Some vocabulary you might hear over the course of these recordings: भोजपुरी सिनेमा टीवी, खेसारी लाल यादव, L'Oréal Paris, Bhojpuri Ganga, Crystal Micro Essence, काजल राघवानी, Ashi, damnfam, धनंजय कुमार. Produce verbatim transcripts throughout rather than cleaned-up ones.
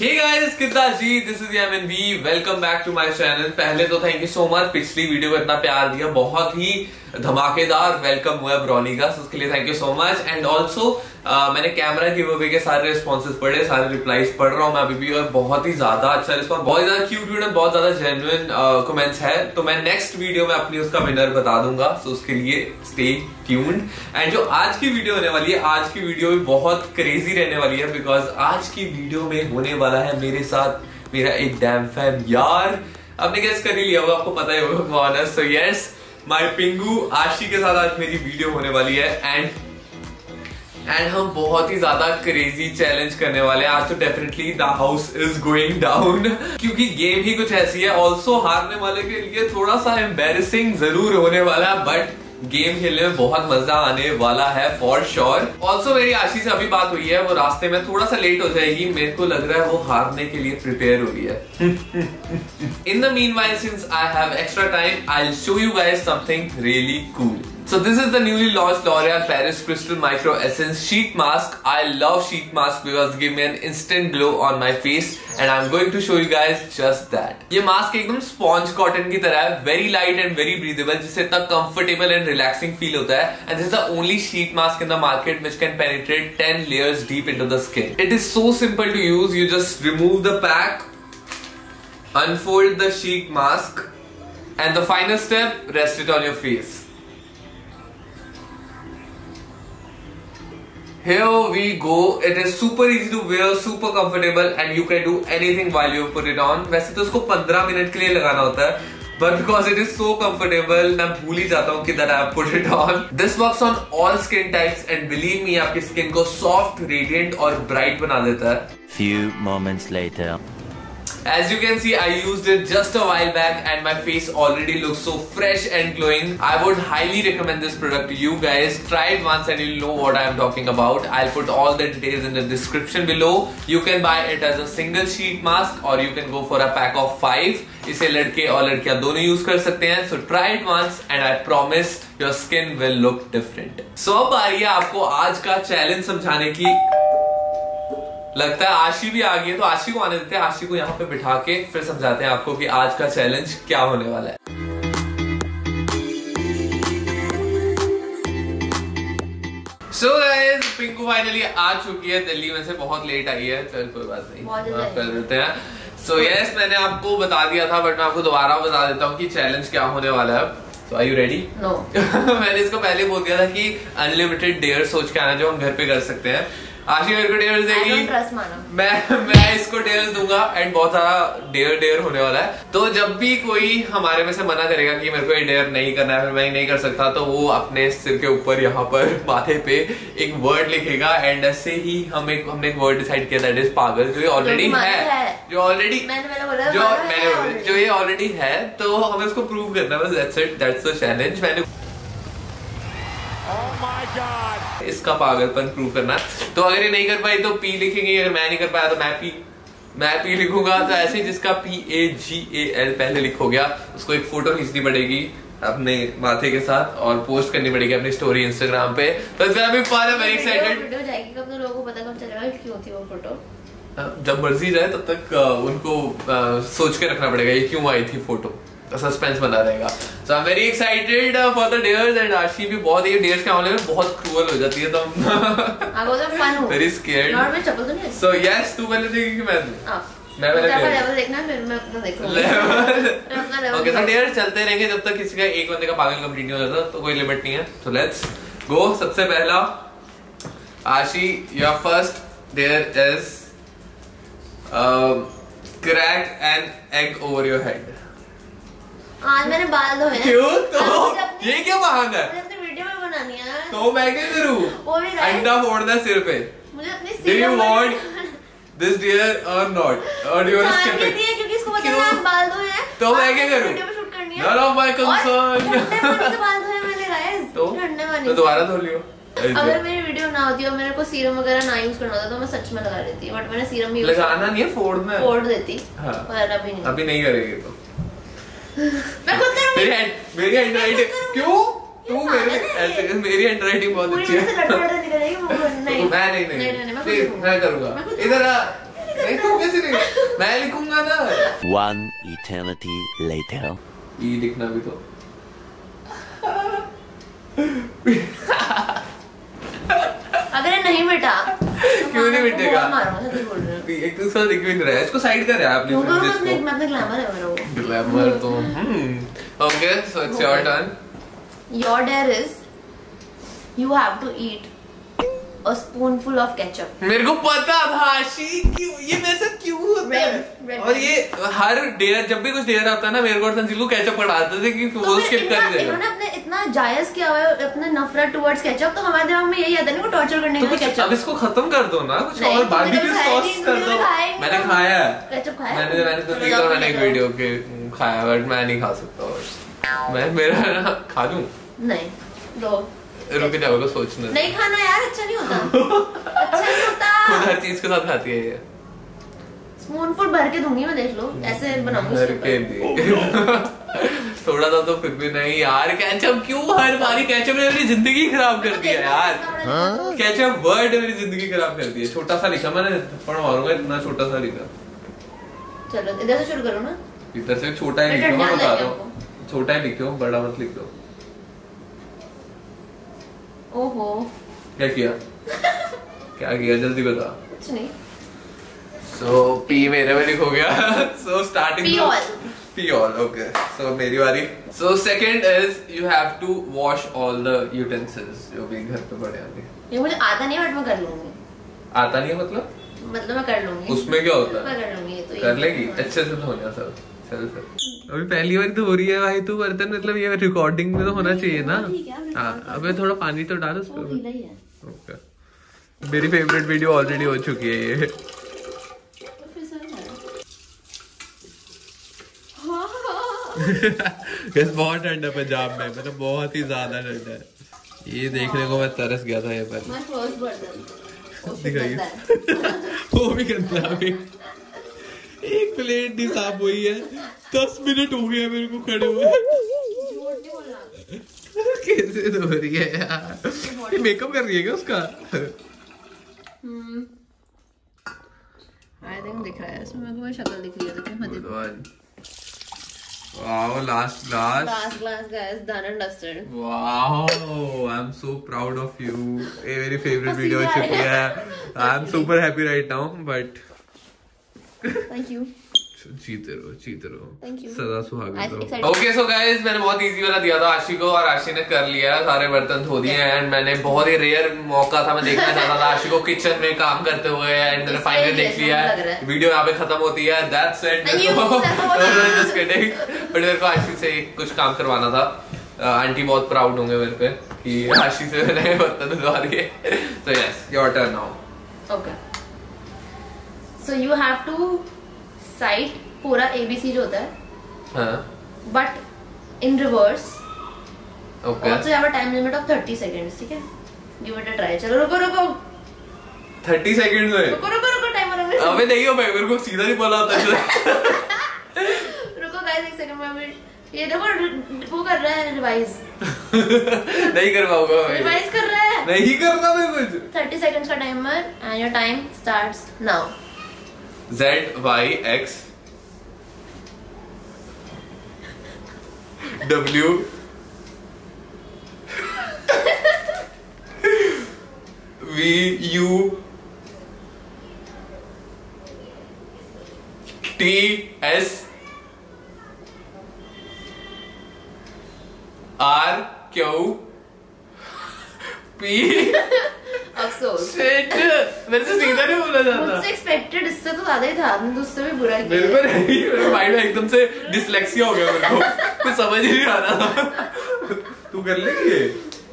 Hey guys, कितना जी, this is M N B, welcome back to my channel। पहले तो थैंक यू सो मच, पिछली video को इतना प्यार दिया, बहुत ही धमाकेदार वेलकम हुआ है ब्रॉली का, so उसके लिए thank you so much. And also मैंने कैमरा गिव अवे के सारे रिस्पॉन्सेस पढ़े, सारे रिप्लाईज पढ़ रहा हूँ मैं अभी भी, और बहुत ही ज्यादा अच्छा रिस्पॉन्स, बहुत ज्यादा क्यूट वीडियो, बहुत ज्यादा जेन्युइन कमेंट्स है। तो मैं नेक्स्ट वीडियो में अपनी उसका विनर बता दूंगा, सो उसके लिए स्टे ट्यून्ड। एंड जो आज की वीडियो होने वाली है, आज की वीडियो भी बहुत क्रेजी रहने वाली है, बिकॉज आज की वीडियो में होने वाला है मेरे साथ मेरा एक डैम फैम यार। आपने गेस कर ही लिया होगा, आपको पता ही होगा कौन है। सो यस, माय पिंगू आशी के साथ आज मेरी वीडियो होने वाली है, एंड एंड हम बहुत ही ज्यादा क्रेजी चैलेंज करने वाले हैं आज। तो definitely the house is going down, क्योंकि गेम ही कुछ ऐसी है। ऑल्सो हारने वाले के लिए थोड़ा सा एम्बेरसिंग जरूर होने वाला है, बट गेम खेलने में बहुत मजा आने वाला है फॉर श्योर। ऑल्सो मेरी आशी से अभी बात हुई है, वो रास्ते में थोड़ा सा लेट हो जाएगी, मेरे को लग रहा है वो हारने के लिए प्रिपेयर हो रही है। In the meanwhile, since I have extra time, I will show you guys something really cool. So this is the newly launched L'Oréal Paris Crystal Micro Essence Sheet Mask. I love sheet mask because it gives me an instant glow on my face, and I'm going to show you guys just that. ये mask एकदम sponge cotton की तरह है, very light and very breathable, जिससे इतना comfortable and relaxing feel होता है. And this is the only sheet mask in the market which can penetrate ten layers deep into the skin. It is so simple to use. You just remove the pack, unfold the sheet mask, and the final step: rest it on your face. Here we go. It is super easy to wear, super comfortable, and you can do anything while you put it on. वैसे तो इसको पंद्रह minute के लिए लगाना होता है, but because it is so comfortable, मैं भूल ही जाता हूँ कि that I put it on. This works on all skin types, and believe me, आपकी skin को soft, radiant और bright बना देता है. Few moments later. As you can see, I used it just a while back and my face already looks so fresh and glowing. I would highly recommend this product to you guys. Try it once and you'll know what I am talking about. I'll put all the details in the description below. You can buy it as a single sheet mask or you can go for a pack of five. इसे लड़के और लड़कियां दोनों use कर सकते हैं. So try it once and I promise your skin will look different. So अब आ रही है आपको आज का चैलेंज समझाने की। लगता है आशी भी आ गई है, तो आशी को आने देते हैं, आशी को यहाँ पे बिठा के फिर समझाते हैं आपको कि आज का चैलेंज क्या होने वाला है। सो गाइस, पिंकू फाइनली आ चुकी है दिल्ली में से, बहुत लेट आई है, चल कोई बात नहीं, माफ कर देते हैं। सो यस, मैंने आपको बता दिया था, बट मैं आपको दोबारा बता देता हूँ कि चैलेंज क्या होने वाला है। So are you ready? No. मैंने इसको पहले बोल दिया था कि अनलिमिटेड डेयर सोच के आना, जो हम घर पे कर सकते हैं। आशी मेरे को डेयर देगी, मैं मैं इसको डेयर दूंगा, एंड बहुत सारा डेयर डेयर होने वाला है। तो जब भी कोई हमारे में से मना करेगा कि मेरे को ये डेयर नहीं करना है, फिर मैं नहीं कर सकता, तो वो अपने सिर के ऊपर यहाँ पर माथे पे एक वर्ड लिखेगा, एंड ऐसे ही हम एक हमने एक वर्ड डिसाइड किया, दैट इज पागल, जो ऑलरेडी है, जो ऑलरेडी जो मैंने जो ये ऑलरेडी है, तो हमें उसको प्रूव करना है, that's it, that's the challenge. मैंने Oh my God. इसका पागलपन प्रूव करना, तो अगर ये नहीं कर पाई तो पी लिखेंगे, अगर मैं नहीं कर पाया तो मैं पी मैं पी लिखूंगा। तो ऐसे जिसका P A ji A L पहले लिख हो गया, उसको एक फोटो खींचनी पड़ेगी अपने माथे के साथ और पोस्ट करनी पड़ेगी अपनी स्टोरी इंस्टाग्राम पे। तो इसका अभी वेरी एक्साइटेड, जब मर्जी जाए तब तक उनको सोच के रखना पड़ेगा ये क्यों आई थी फोटो, सस्पेंस बना रहेगा। So I am very excited for the dares, and Ashi भी बहुत ये डेयर्स के मामले में बहुत क्रूअल हो जाती है, तो आई वाज फन हूं very scared not with chappal तो नहीं। सो यस, तू पहले देखेगी मैं मैं पहले देखूंगा, लेवल देखना फिर मैं अपना देखूंगा। ओके, तो डेयर चलते रहेंगे जब तक किसी का एक बंदे का पागल कंप्लीट नहीं हो जाता, तो कोई लिमिट नहीं है। So let's go. सबसे पहला Ashi, your first dare is crack an egg over your head. आज मैंने बाल धोए क्यों? तो ये क्या बहाना है, मुझे वीडियो में बनानी है, तो मैं क्या करूं, अंडा फोड़ना सिर पे मुझे अपने सिर पे। Do you want this dare or not, or you are skipping, क्योंकि इसको पता है मैं बाल धोए हैं, तो मैं क्या करूं, वीडियो में शूट करनी है, नॉट ऑफ माय कंसर्न। मुझे बाल धोए मैंने गाइस, तो तो दोबारा धो लियो। अगर मेरी वीडियो ना होती और मेरे को सीरम वगैरह ना यूज करना होता तो मैं सच में लगा देती, बट मैंने सीरम भी लगाना नहीं है, फोड़ में फोड़ देती, पर अभी नहीं, अभी नहीं करेगी। तो मैं खुद करूंगी। मेरी हैंड मेरी हैंडराइटिंग क्यों, तू मेरे ऐसे, मेरी हैंडराइटिंग बहुत अच्छी है, पूरी से लटपटा निकलेगी वो। नहीं मैं नहीं नहीं मैं करूंगा, इधर आ, नहीं तू कैसे नहीं मैं लिखूंगा ना। One eternity later. ये लिखना भी तो अगर नहीं बेटा क्यों नहीं मिटेगा? एक दूसरा दिख भी नहीं रहा है, इसको साइड कर रहा है आपने। मैं अपना ग्लैमर है मेरा वो। ग्लैमर तो okay, so it's your turn. Your dare is you have to eat a spoonful of ketchup. मेरे को पता था आशी कि ये वैसा क्यों होता है। red, और red. ये हर डेयर जब भी कुछ डेयर आता है ना मेरे को संजीव को केचप पढ़ाते थे कि तो वो स्किप कर देगा। इन्होंने अपने इतना जायज किया हुआ है अपने नफरत टुवर्ड्स केचप, तो हमारे दिमाग में यही आता है ना टॉर्चर करने का केचप। अब इसको खत्म कर दो ना, कुछ और बारबेक्यू सॉस कर दो। मैंने खाया केचप खाया, मैंने मैंने तो देखा मैंने एक वीडियो के खाया, बट मैं नहीं खा सकता। मैं मेरा ना खा लूं नहीं दो रुक जाओ को सोचना नहीं खाना यार, अच्छा नहीं होता अच्छा नहीं होता। खुद हर चीज के साथ खाती है ये। स्पूनफुल भर के दूंगी मैं, देख लो ऐसे बनाऊंगी थोड़ा सा तो फिर भी नहीं यार। केचप क्यों हर बारी? केचप ने मेरी जिंदगी खराब कर दी है यार। हां केचप वर्ड मेरी जिंदगी खराब कर दी है। छोटा सा लिखा मैंने, थोड़ा मारूंगा इतना छोटा सा लिखा। चलो इधर से शुरू करो ना, इधर से छोटा ही लिखो, मैं बता रहा हूं छोटा ही लिखो, बड़ा मत लिखो। ओहो क्या किया क्या किया जल्दी बता। कुछ नहीं। सो पी मेरे में लिख हो गया। सो स्टार्टिंग पी ऑल पी ऑल ओके। सो मेरी बारी। So second is you have to wash all the utensils जो भी घर पे पड़े होंगे। ये मुझे आता नहीं बट मैं कर लूंगी। आता नहीं मतलब मतलब मैं कर लूंगी। उसमें क्या होता है? मैं कर लूंगी तो कर लेगी अच्छे से होना सब। चल सर अभी पहली बार तो हो रही है भाई तू बर्तन, मतलब ये रिकॉर्डिंग में तो होना चाहिए ना। हाँ अबे थोड़ा पानी तो डालो उस पर। ओके मेरी फेवरेट वीडियो ऑलरेडी हो चुकी है ये। बस बहुत ठंडा पंजाब में, मतलब बहुत ही ज्यादा ठंडा है। ये देखने को मैं तरस गया था ये पर। वो भी गंदा अभी एक प्लेट नहीं साफ हुई है। दस मिनट हो गया मेरे को खड़े हुए। कैसे धो रही है यार, ये मेकअप कर रही है क्या उसका? आई थिंक दिख रहा है इसमें, मेरे को शक्ल दिख रही है। देखिए मत wow last glass last glass guys done and dusted. Wow I am so proud of you. ये मेरी फेवरेट वीडियो हो चुकी है। I am super happy right now but thank you. जीते रहो जीते रहो सदा सुहागवती। ओके सो गाइस मैंने बहुत इजी वाला दिया था आशी को और आशी ने कर लिया, सारे बर्तन धो दिए एंड मैंने बहुत ही रेयर मौका था, मैं देखना चाहता था आशी को किचन में काम करते हुए एंड मैंने फाइनली देख लिया। वीडियो यहाँ पे खत्म होती है, दैट्स इट। बट मेरे को आशी से कुछ काम करवाना था। आंटी बहुत प्राउड होंगे मेरे पे कि आशी से मैंने बर्तन धुलवा दिए। So yes your turn now. Okay So you have to cite पूरा A B C जो होता है, हाँ। but in reverse. Okay. Also you have a time limit of thirty seconds, ठीक है? Give it a try. चलो रुको रुको। thirty seconds में? रुको रुको रुको timer में। अबे नहीं हो भाई मेरे को सीधा नहीं बोला था। रुको guys एक second में अभी ये देखो वो कर रहा है revise। नहीं कर पाऊँगा मैं। Revise कर रहा है। नहीं करना मैं कुछ। thirty seconds का timer and your time starts now. Z Y X W V U T S R Q P अफसोस। Shit मेरे से सीधा नहीं बोला जाता। मुझसे एक्सपेक्टेड इससे तो ज्यादा ही था, आपने दूसरे भी बुरा किया। मेरे पर नहीं, मेरे माइंड में एकदम से डिसलेक्सिया हो गया, मेरे को कुछ समझ ही नहीं आ रहा था। तू कर लेगी ये?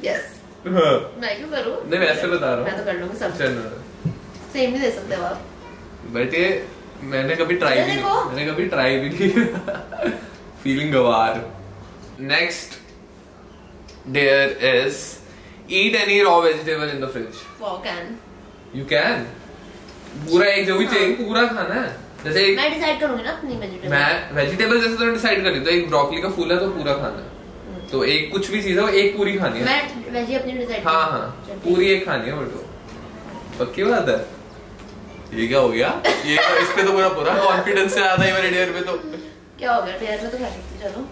यस हां मैं क्यों करूं? नहीं मैं ऐसे बता रहा हूं, मैं तो कर लूंगी सब। चलो सेम ही दे सकते हो आप। बट ये मैंने कभी ट्राई नहीं मैंने कभी ट्राई भी नहीं। फीलिंग गवार। Next dare is eat any raw vegetable in the fridge. Wow, can. You can. पूरा एक जो भी चाहिए पूरा खाना है। जैसे एक मैं डिसाइड करूंगी ना अपनी वेजिटेबल। मैं वेजिटेबल जैसे तो डिसाइड कर ली, तो एक ब्रोकली का फूल है तो पूरा खाना है, तो एक कुछ भी चीज है वो एक पूरी खानी है। मैं वेजी अपनी डिसाइड। हां हां पूरी एक खानी है, बोलो पक्की बात है। ये क्या हो गया? ये इस पे तो पूरा पूरा कॉन्फिडेंस से आया था मेरे डियर पे, तो क्या हो गया डियर में तो खाती चलो।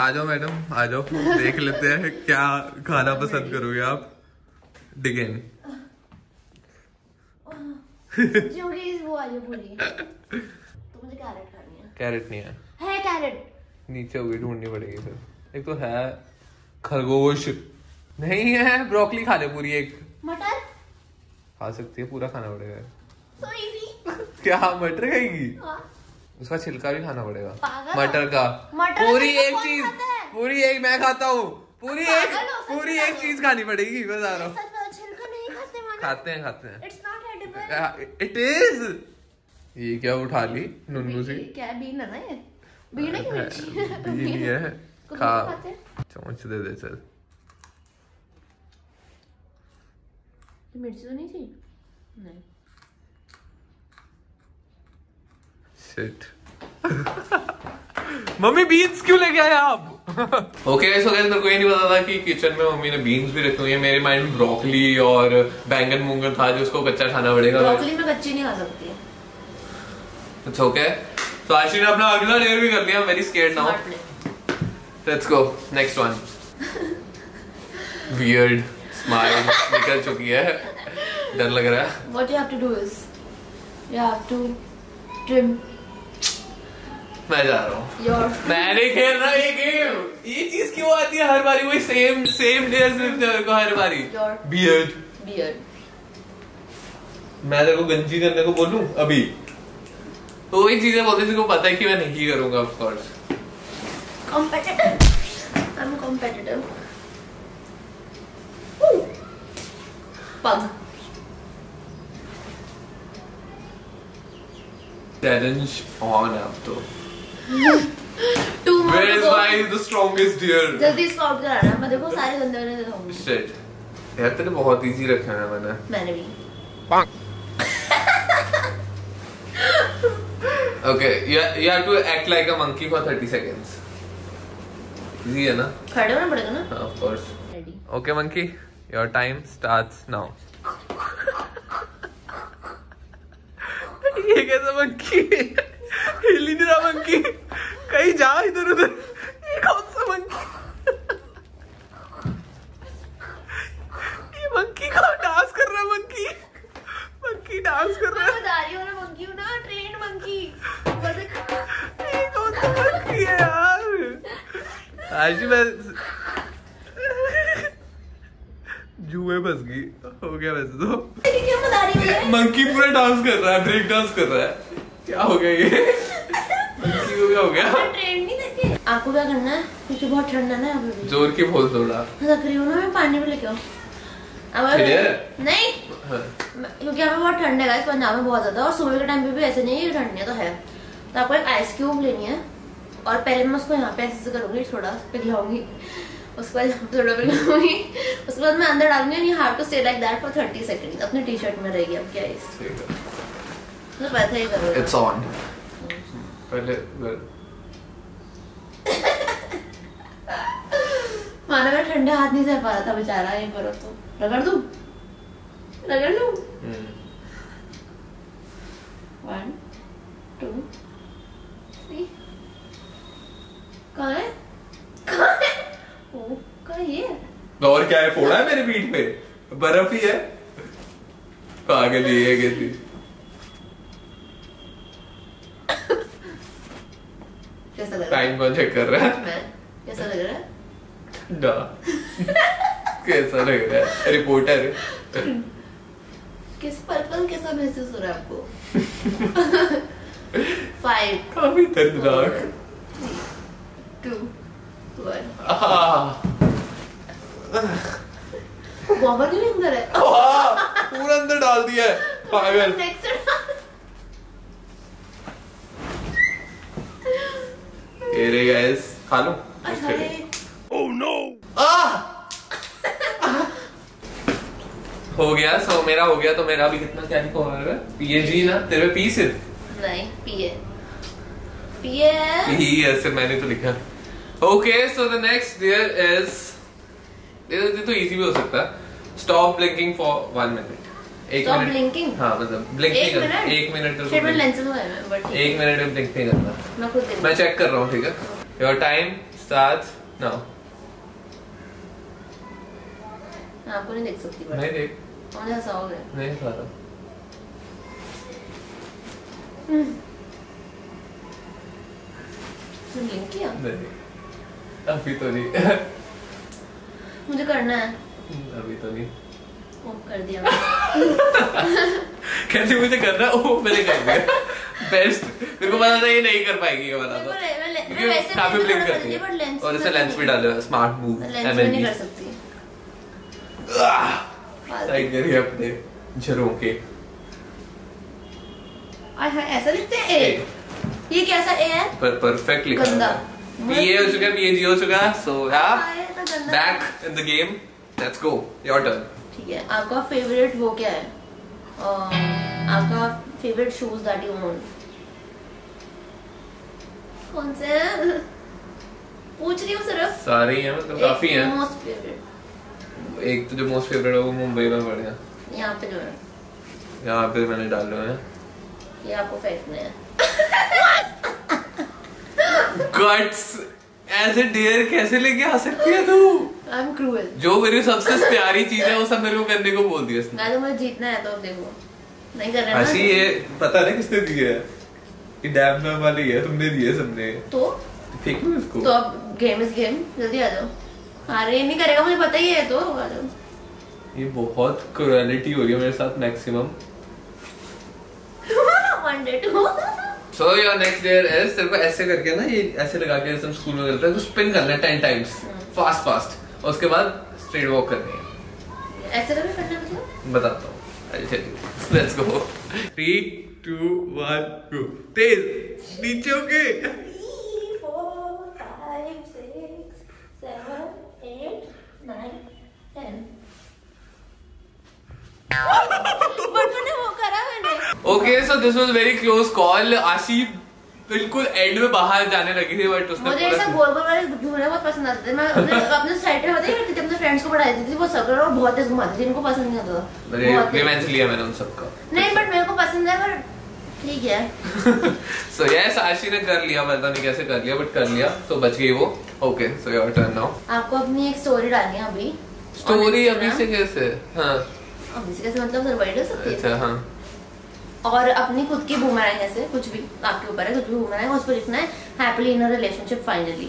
आ जाओ मैडम आ जाओ, देख लेते हैं क्या खाना पसंद करोगे आप। डिगेन जो कि इस वो आलू पूरी तो मुझे कैरेट खानी है। कैरेट नहीं है, है कैरेट नीचे होगी, ढूंढनी पड़ेगी फिर। एक तो है खरगोश, नहीं है ब्रोकली, खा ले पूरी। एक मटर खा सकती है, पूरा खाना पड़ेगा। So easy. क्या मटर खाएगी? उसका छिलका भी खाना पड़ेगा मटर का। मटर पूरी एक चीज, पूरी एक मैं खाता हूँ, पूरी एक पूरी एक चीज खानी पड़ेगी। बस आ रहा हूँ, खाते हैं खाते हैं। इट इज ये क्या उठा ली नुन्नू सी, क्या बीन है ना ये? बीन है, खा चम्मच दे दे सर। मिर्ची तो नहीं थी? नहीं। Shit. मम्मी बीन्स क्यों लेके आए आप? ओके गाइस, मेरे को ये नहीं पता था कि किचन में मम्मी ने बीन्स भी रखी हुई है। मेरे माइंड में ब्रोकली और बैंगन मूंगन था, जो उसको कच्चा खाना पड़ेगा। ब्रोकली में कच्ची नहीं खा सकती है। It's okay. So आशी ने अपना अगला लेयर भी कर लिया। I'm very scared now. Let's go. Next one. Weird. Smile निकल चुकी है, डर लग रहा है। What you have to do is you have to trim. मैं जा रहा हूँ। Your. मैं नहीं खेल रहा ये गेम। ये चीज क्यों आती है हर बारी वही सेम सेम डेज मिलते हैं को हर बारी। Your. Beard. Beard. मैं तेरे को गंजी करने को बोलूँ अभी, तो वही चीजें बोलते जिनको पता है कि मैं नहीं करूँगा। Of course. Competitive. I'm competitive. Challenge on आप तो। Where is my the strongest deer? जल्दी स्टॉप कराना, मैं देखो सारे गंदे होने देता हूँ। Shit, यार तेरे बहुत easy रखा है मैंने। मैंने भी। Okay, you you have to act like a monkey for thirty seconds. Easy है ना? खड़े होना पड़ेगा ना? हाँ, of course. Ready. Okay, monkey. Your time starts now. ये कैसा मंकी हिल नहीं रहा, मंकी कहीं जा इधर उधर, ये कौन सा मंकी? ये मंकी का डांस कर रहा है, मंकी मंकी डांस कर रहा है। बता रही हूँ ना, मंकी हूँ ना, ट्रेन मंकी। ये कौन सा मंकी है यार? आज मैं जुए बस गई, हो गया वैसे तो। क्या बता रही है? मंकी पूरा डांस कर रहा है, ब्रेक डांस कर रहा है। क्या हो गया ये? मंकी को क्या हो गया? ट्रेंड नहीं देखे। आपको क्या करना है? क्योंकि बहुत ठंडा ना है। जोर की बोल थोड़ा। लग रही हो ना, मैं पानी भी लेके आऊँ। नहीं क्योंकि यहाँ पे बहुत ठंड है गाइस, पंजाब में बहुत ज्यादा, और सुबह के टाइम पे भी ऐसे नहीं ठंडी तो है। तो आपको एक आइस क्यूब लेनी है, और पहले मैं उसको यहाँ पे ऐसे करूंगी, थोड़ा पिघलाऊंगी, उसके बाद थोड़ा बनाऊंगी, उसके बाद मैं अंदर डालूंगी। You have to stay like that for thirty seconds. अपने टी शर्ट में रहेगी अब, क्या इसको पता ही करो। इट्स ऑन पहले माना मैं ठंडा हाथ नहीं सह पा रहा था बेचारा। ये करो तो रगड़ दूं, रगड़ लूं। One two three. कहाँ है कहाँ है का ये? और क्या है? फोड़ा है मेरे पीठ पे, बर्फ ही है। पागल ही है कैसी। कैसा लग रहा है? टाइम को चेक कर रहा है। कैसा लग रहा है? डा कैसा लग रहा है? रिपोर्टर किस पर्पल? कैसा महसूस हो रहा है आपको? फाइव काफी दर्दनाक। Two one. अंदर अंदर है। पूरा अंदर डाल दिया है पागल। ये रे गाइस, खा लो। ओह नो, हो गया। सो मेरा हो गया, तो मेरा भी कितना क्या हो रहा है? पीए जी ना तेरे पी सिर्फ नहीं पीए पीए पीए सिर्फ मैंने तो लिखा। Okay, so the next deer is, ये तो easy भी हो सकता है। Stop blinking for one minute. एक मिनट ब्लिंकिंग, हाँ मतलब ब्लिंकिंग एक मिनट तो शेड में लेंसेज हुए हैं बट एक मिनट में ब्लिंक नहीं करना, मैं खुद कर मैं चेक कर रहा हूं। ठीक है, योर टाइम स्टार्ट्स नाउ। आपको नहीं देख सकती, नहीं देख मुझे ऐसा हो गया नहीं खा रहा तुम ब्लिंक किया नहीं अभी तो नहीं मुझे करना है अभी तो नहीं कर दिया कैसे मुझे करना ओ मैंने कर दिया बेस्ट। मेरे को पता था ये नहीं कर पाएगी क्या बना था, काफी ब्लिंक करती है और इसे लेंस भी डाले स्मार्ट मूव लेंस में नहीं कर सकती। टाइम करिए अपने झरोके आई है ऐसा लिखते हैं ए, ये कैसा ए है पर परफेक्ट लिखा है। ये हो चुका, ये जी हो चुका, so yeah back in the game, let's go your turn. ठीक है, आपका फेवरेट वो क्या है, आपका favourite shoes that you own कौन से? पूछ रही हूँ सिर्फ, सारे हैं मतलब काफी हैं। मोस्ट फेवरेट एक तो जो मोस्ट फेवरेट है वो मुंबई में पड़ गया, यहाँ पे जो है यहाँ पे मैंने डाल लो है, ये आपको फेंकना है। गट्स एज ए डियर कैसे लेके आ सकती है तू? I am cruel. जो मेरी सबसे प्यारी चीज है वो सब मेरे को करने को बोल दिया इसने। गाइस मुझे जीतना है तो अब देखो नहीं कर रहा ना आशी, ये पता नहीं किसने दिया है, ये डैमफैम वाली है, तुमने दिए सबने तो फेंक दो इसको। तो अब गेम इज गेम, जल्दी आ जाओ। अरे नहीं करेगा मुझे पता ही है, तो आ जाओ। ये बहुत क्रूएलिटी हो रही है मेरे साथ maximum. One day to So your next dear is तेरे को ऐसे करके ना, ये ऐसे लगा के हम स्कूल में करते हैं तो स्पिन करना है टेन टाइम्स फास्ट फास्ट और उसके बाद स्ट्रेट वॉक करनी है। ऐसे करके करना मतलब बताता हूँ, let's go three two one go. तेज नीचे होके okay, so this was very close call. Ashi बिल्कुल एंड में बाहर जाने लगी थी बट उसने मुझे ऐसा गोल गोल वाले घूमने बहुत पसंद आते थे। मैं अपने साइड पे होते थे कि अपने फ्रेंड्स को पढ़ा देती थी, वो सर्कल और बहुत तेज घुमाती थी, इनको पसंद नहीं आता। अरे रिवेंज लिया मैंने उन सबका, नहीं बट मेरे को पसंद है पर ठीक है। सो यस आशी ने कर लिया, पता नहीं कैसे कर लिया बट कर लिया, तो बच गई वो। Okay so your turn now. आपको अपनी एक स्टोरी डालनी है अभी। स्टोरी अभी से कैसे? हां अभी से कैसे मतलब सर्वाइवल सकती है। अच्छा हां, और अपनी खुद की बूमरैंग ऐसे कुछ भी आपके ऊपर है, कुछ भी बूमरैंग है, उस पर लिखना है happily in a relationship finally.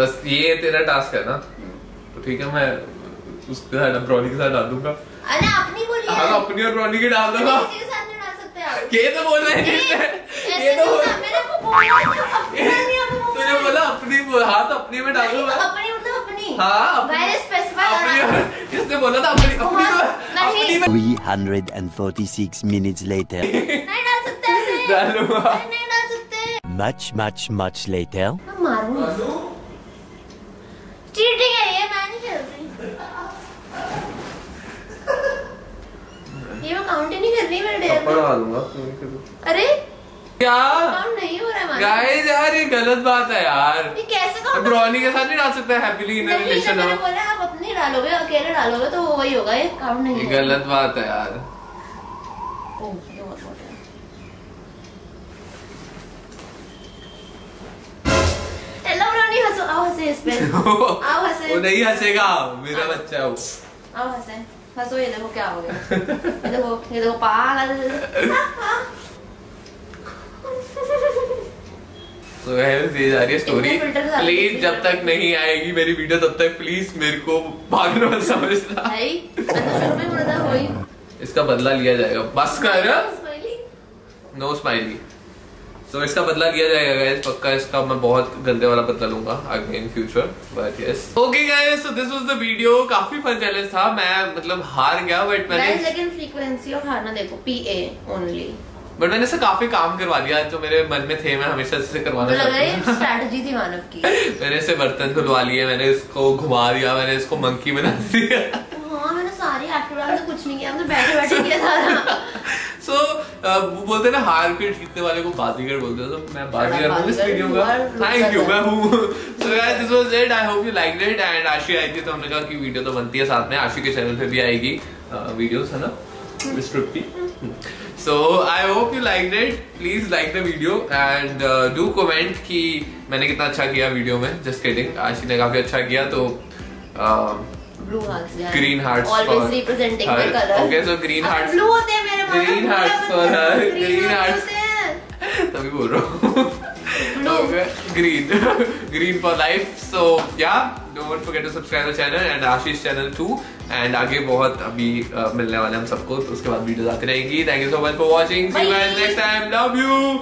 बस ये तेरा टास्क है ना, तो ठीक है मैं उसके साथ ब्रॉनी के साथ डाल दूंगा। अरे अपनी बोलिए, हां अपनी और ब्रॉनी की डाल दूंगा, किसी के साथ नहीं डाल सकते आप। ये तो बोल रहे हैं, ये तो मैंने आपको बोला अपनी नहीं, आपको तूने बोला अपनी, हाथ अपनी में डाल दूंगा। अपनी मतलब अपनी, हां भाई स्पेसिफाई इसने बोला था अपनी अपनी नहीं। Three forty six minutes later नहीं डाल सकते ऐसे, डालूंगा नहीं डाल सकते। much much much later मैं मारूंगा। चीटिंग है ये, मैं नहीं खेलती ये, मैं काउंट नहीं कर रही मेरे डेयर पर डालूंगा। अरे क्या काउंट नहीं हो रहा है गाइस? यार ये गलत बात है यार, ये कैसे काउंट? ब्रॉनी के साथ नहीं डाल सकता हैप्पीली इन रिलेशन। मैंने बोला आप अपनी डालोगे, अकेले डालोगे तो वो वही होगा, ये काउंट नहीं है। ये गलत बात है यार। ओ ये बहुत मोटा है। हेलो ब्रॉनी हंसो, आओ हंसे इस पे, आओ हंसे। वो नहीं हंसेगा, मेरा बच्चा है वो। आओ हंसे हंसो, ये देखो क्या हो गया, ये देखो ये देखो पागल। तो ये जा रही है स्टोरी। प्लीज जब तक नहीं आएगी मेरी वीडियो तब तक प्लीज मेरे को पागल मत समझना। इसका बदला लिया जाएगा, बस कर नो स्माइली। सो इसका बदला लिया जाएगा गाइस पक्का, इसका मैं बहुत गंदे वाला बदला लूंगा आगे in future. But yes okay guys, so this was the video. काफी फन चैलेंज था, मैं मतलब हार गया बट मैंने, लेकिन फ्रीक्वेंसी ऑफ हारना देखो पी ए ओनली, बट मैंने इससे काफी काम करवा दिया जो मेरे मन में थे, मैं हमेशा इससे करवाना चाहता हूं। स्ट्रेटजी थी मानव की। मैंने इसे बर्तन धुलवा लिए, मैंने इसको घुमा दिया, मैंने इसको मंकी बना दिया। हां मैंने सारी एक्टिविटीज, कुछ नहीं किया हमने, बैठे बैठे किया सारा। सो वो बोलते हैं ना हार के जीतने वाले को बाजीगर बोलते हैं, तो मैं बाजीगर हूँ इस वीडियो का। थैंक यू, मैं हूँ। So guys this was it, I hope you liked it. And Ashi आई थी तो हमने कहा कि वीडियो तो बनती है, साथ में आशी के चैनल पे भी आएगी वीडियोस, है ना, स्ट्रिप की। So I hope you liked it, please like the video and do comment कि मैंने कितना अच्छा किया वीडियो में। जस्ट किडिंग, आशी ने काफी अच्छा किया। तो uh, ब्लू हार्ट्स यार, green hearts always representing my colour. Okay so green hearts blue होते हैं मेरे पास, green hearts for her, green hearts तभी बोल रहा हूं blue, green green for life. So yeah don't forget to subscribe the channel and Ashish channel too. एंड आगे बहुत अभी uh, मिलने वाले हम सबको, तो उसके बाद वीडियोस आती रहेंगी। Thank you so much for watching, see you guys next time. Love you.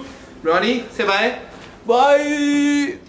Roni से बाय बाय।